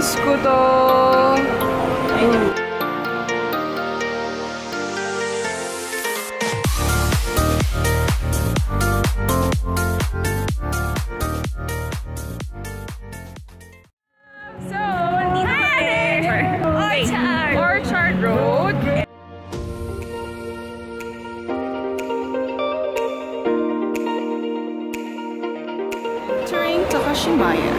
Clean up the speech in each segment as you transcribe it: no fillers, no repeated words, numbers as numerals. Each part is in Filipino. Scooter. Road. Entering Takashimaya.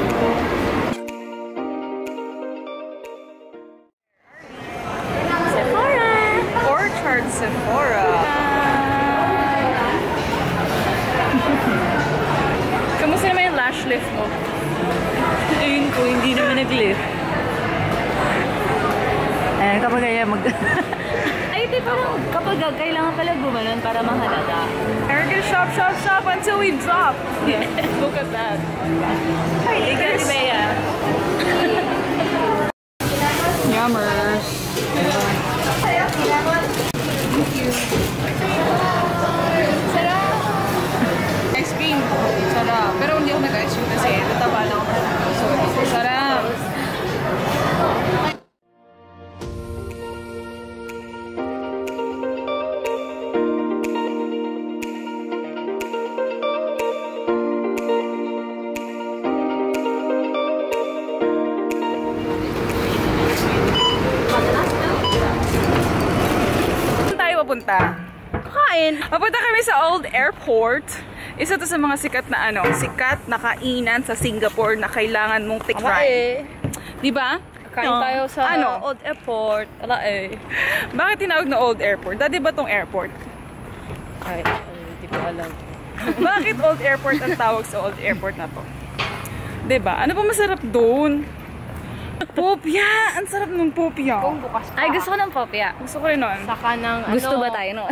Sephora. Kamusta naman yung lash lift mo? Ayun ko, hindi naman nag-lift. Ayan, kapag kaya mag... Ay, di parang kapag kailangan pala gumanon para mahalata. We're gonna shop until we drop. Look at that. Ay, guys. Yummers. Thank you. Sarap! Ice cream. Sarap. Pero hindi ako nag-ice cream kasi nataba lang ako. So, sarap! Kain. Papunta kami sa Old Airport. Isa to sa mga sikat na kainan sa Singapore na kailangan mong tikman. Diba? Kain tayo sa Old Airport. Ala eh. Bakit tinawag na Old Airport? Dati ba tong airport? Ay, hindi ko alam. Bakit Old Airport ang tawag sa Old Airport na to? Diba? Ano ba masarap doon? Popia! Ang sarap ng popia. Kung bukas pa. Ay, gusto ko ng popia. Gusto ko rin nun. Saka ng ano. Gusto ba tayo nun?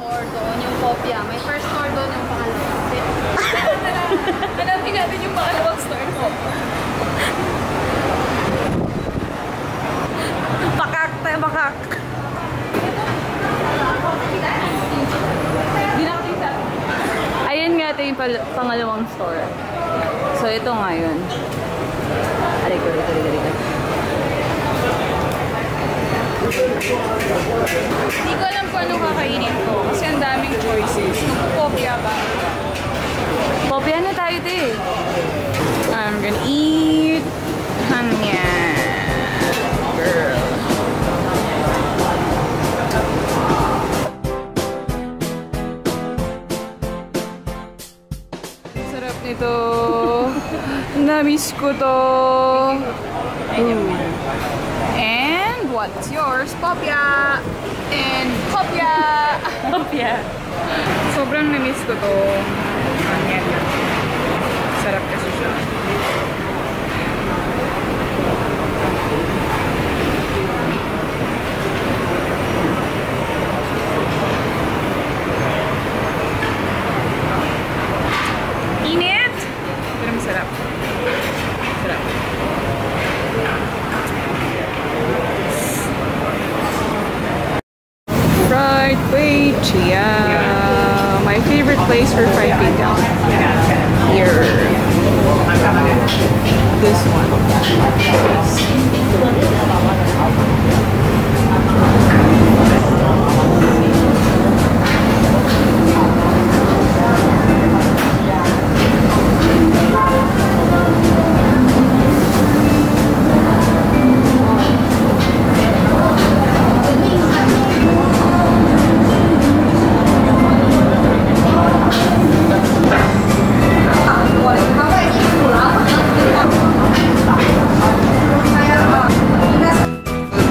Cordon, yung popia. May first cordon yung pangalawang. Hanapin natin yung pangalawang store ko. Makak. Ayun nga, ito yung pangalawang store. So, ito nga yun. Aray ko, dito. Hindi ko alam kung anong kakainin ko. Kasi ang daming choices. Popia ba? Popia na tayo ito eh. I'm gonna eat hamyan. Girl. Ito. Namiss ko to. And what's yours? Popia! And popia! Popia! Sobrang namiss ko to. Sarap kasi siya. My favorite place for fried pita. Here. This one.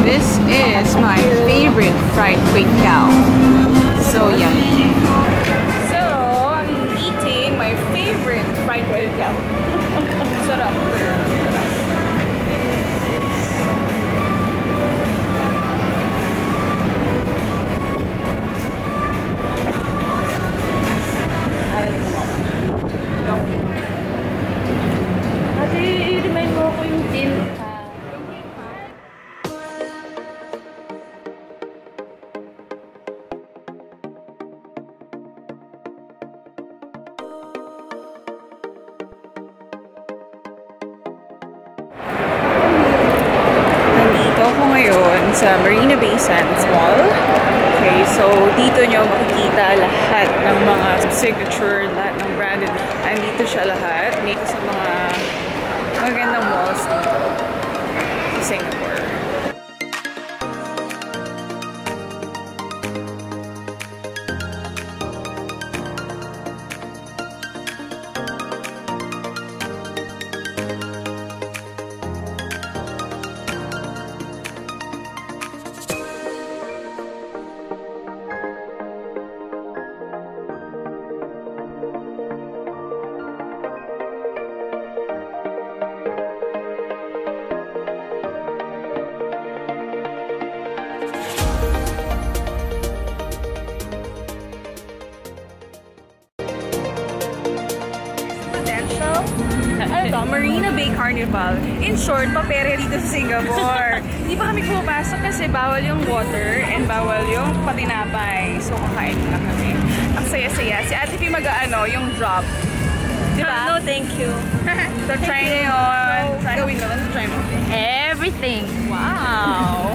This is my favorite sa Marina Bay Sands Mall. Okay, so dito nyo makikita lahat ng mga signature, lahat ng branded. Andito siya lahat. Dito sa mga magandang malls dito sa Singapore. Marina Bay Carnival. In short, papere dito sa Singapore. Hindi pa kami pumapasok kasi bawal yung water and bawal yung patinapay. So, kakain na kami. Ang saya-saya. Si Ate P mag-ano, yung drop. Diba? No, thank you. So, try na yun. Gawin naman. Try mo. Everything. Wow.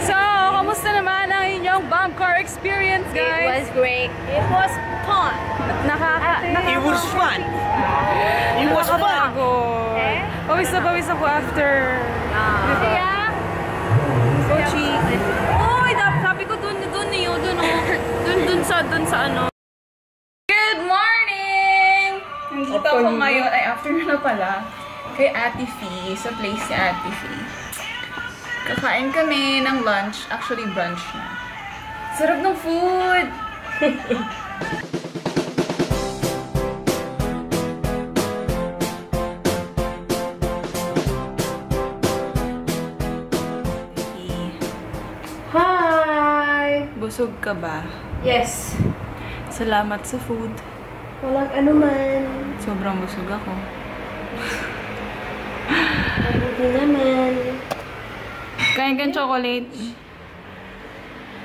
So, kamusta naman ang inyong bump car experience, guys? It was great. It was fun. It was fun. Pawis ako after. Kaya? Sochi. Uy, sabi ko dun sa ano. Good morning! Nandito ako ngayon. Ay, afternoon na pala. Kay Ate Fee, sa place ni Ate Fee. Kakain kami ng lunch. Actually, brunch na. Sarap ng food! Hi! Busog ka ba? Yes. Salamat sa food. Walang anuman. Sobrang busog ako. Mabuti naman. Kain kang chocolate.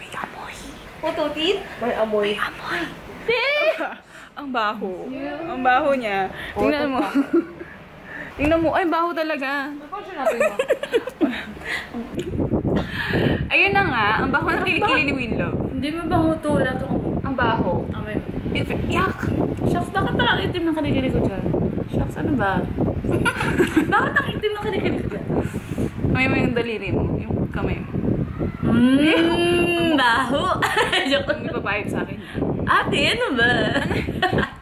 May amoy. Pututin? May amoy. May amoy. Ang baho. Ang baho niya. Tingnan mo. Tingnan mo. Ay, baho talaga. Ayun na nga. Ang baho na kilikili ni Winlove. Hindi mo baho tulad. Ang baho. Yak! Shucks, bakit parang itim ng kilikili ko dyan? Shucks, ano ba? Bakit ang itim ng kilikili ko dyan? May yung daliri mo, yung kamay mo. Baho! Joke lang, ipapayag sa akin. Ate, ano ba?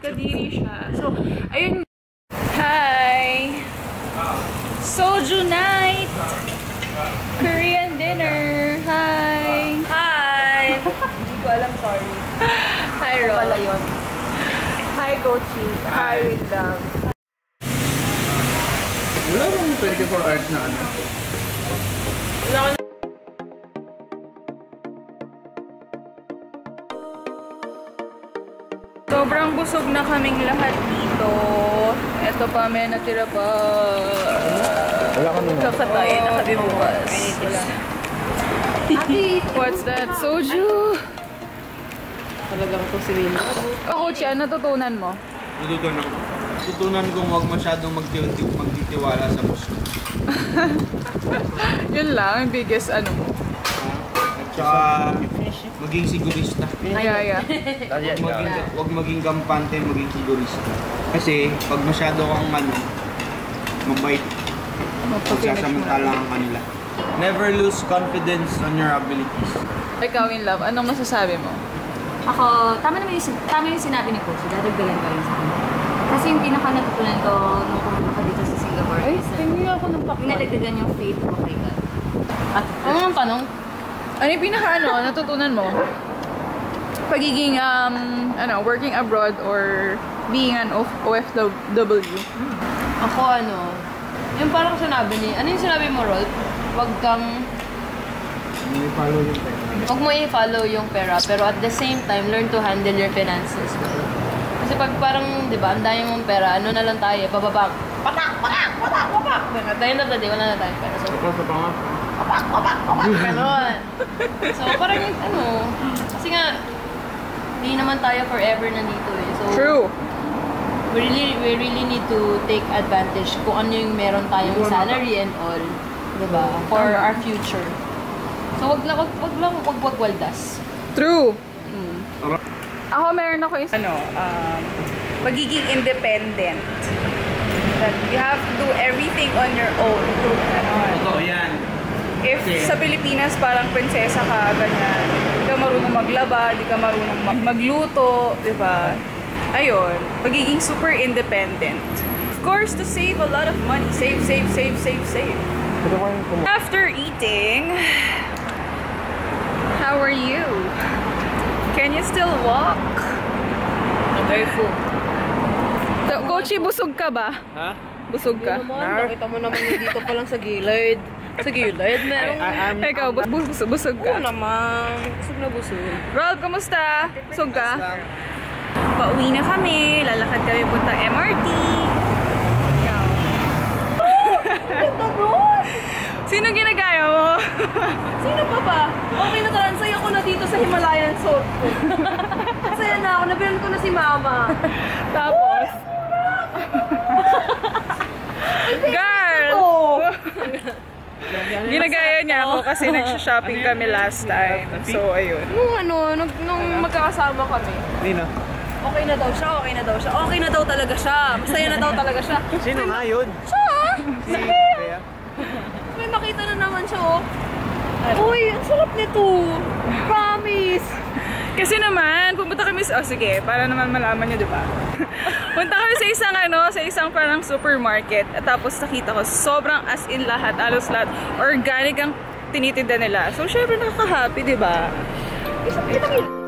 Kadiri siya. So, ayun. Hi! Soju night! Korean dinner! Hi! Hi! Hindi ko alam, sorry. Hi, Ron. Hi, Gochi. Hi, with love. Wala bang 24 hours na ano? Sobrang busog na kaming lahat dito. Ito pa, may natira pa. Wala kami na. Kakatay, nakabibukas. What's that? Soju! Talagang po si Rina. Ako, Chia, natutunan mo? Natutunan ko. Natutunan kong huwag masyadong magtitiwala sa gusto. Yun lang, yung biggest ano mo. At saka, maging sigurista. Yeah. Huwag maging kampante, maging sigurista. Kasi, pag masyado kang ano, mabait. Magsasamantala ang kanila. Never lose confidence on your abilities. Ikaw, in love, anong masasabi mo? Ako, tama naman yung sinabi ni Coach. Dadagdagan ko rin sa akin. Kasi yung pinaka-natutunan ko nung pumunta ka dito sa Singapore. Ay, hindi ako nang pakwan. Pinalagdagan yung faith mo kay God. Ano ang tanong? Ano yung pinaka-ano, natutunan mo? Pagiging, working abroad or being an OFW. Ako, yung parang sinabi ni, ano yung sinabi mo, Rolf? Huwag mo i-follow yung pera, pero at the same time, learn to handle your finances well. Kasi pag parang, di ba, ang dami mong pera, ano na lang tayo, bababak. Patak! At the end of the day, wala na tayong pera. So, patak! Ganon. So, parang yung, kasi nga, hindi naman tayo forever nandito eh. So, true. We really need to take advantage kung ano yung meron tayong salary and all, di ba, for our future. So, wag waldas. True. Ako, meron ako yung pagiging independent. That you have to do everything on your own. If sa Pilipinas, parang prinsesa ka, ganyan. Di ka marunong maglaba, di ka marunong magluto, di ba? Ayun, pagiging super independent. Of course, to save a lot of money. Save. After eating, how are you? Can you still walk? I'm very full. So, Kochi, busog ka ba? Ha? Busog ka? Nakita mo naman dito pa lang sa gilid. Sa gilid, meron. Ikaw, busog ka? Oo naman. Busog na busog. Rolf, kamusta? Busog ka? Pauwi na kami. Lalakad kami punta MRT. Sino ginagaya mo? Sino pa ba? Okay na transay ako na dito sa Himalayan Soap. Masaya na ako. Nabilan ko na si Mama. Tapos... Girl! Ginagaya niya ako kasi nagsha-shopping kami last time. So, ayun. Nung magkakasama kami. Nino? Okay na daw siya. Okay na daw talaga siya. Masaya na daw talaga siya. Sino nga yun? Siya! Siya! May makita na naman siya, oh. Uy, ang sarap nito. Promise! Kasi naman, pumunta kami sa... Oh, sige. Para naman malaman niyo, diba? Punta kami sa isang parang supermarket. At tapos nakita ko, sobrang as in lahat, alos lahat, organic ang tinitinda nila. So, syempre nakaka-happy, diba? Isang kita